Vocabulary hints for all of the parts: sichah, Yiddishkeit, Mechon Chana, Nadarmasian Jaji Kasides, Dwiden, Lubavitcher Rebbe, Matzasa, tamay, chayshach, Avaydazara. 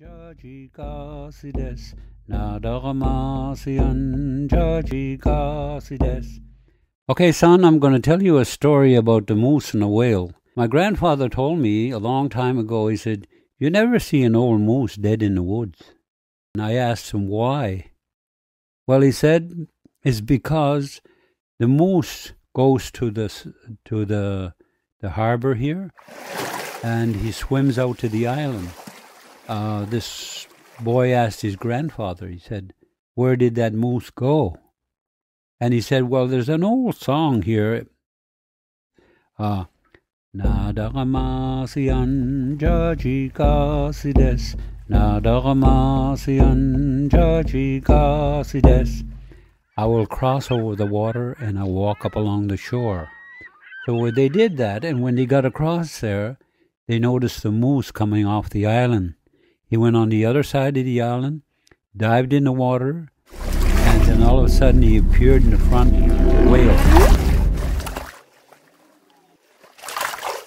Jaji Kasides, Nadarmasian Jaji Kasides. Okay, son, I'm going to tell you a story about the moose and the whale. My grandfather told me a long time ago, he said, "You never see an old moose dead in the woods." And I asked him why. Well, he said, it's because the moose goes to the harbor here, and he swims out to the island. This boy asked his grandfather, he said, "Where did that moose go?" And he said, "Well, there's an old song here. Nadarmasian Jaji Kasides, Nadarmasian Jaji Kasides. I will cross over the water and I'll walk up along the shore." So they did that, and when they got across there, they noticed the moose coming off the island. He went on the other side of the island, dived in the water, and then all of a sudden he appeared in the front of the whale.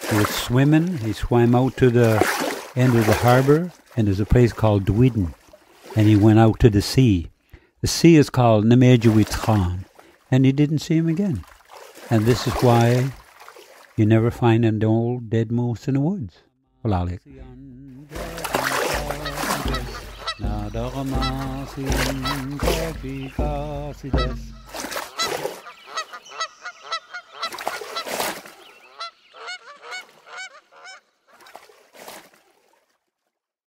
He was swimming, he swam out to the end of the harbor, and there's a place called Dwiden, and he went out to the sea. The sea is called Nemejewit Khan, and he didn't see him again. And this is why you never find an old dead moose in the woods. Well,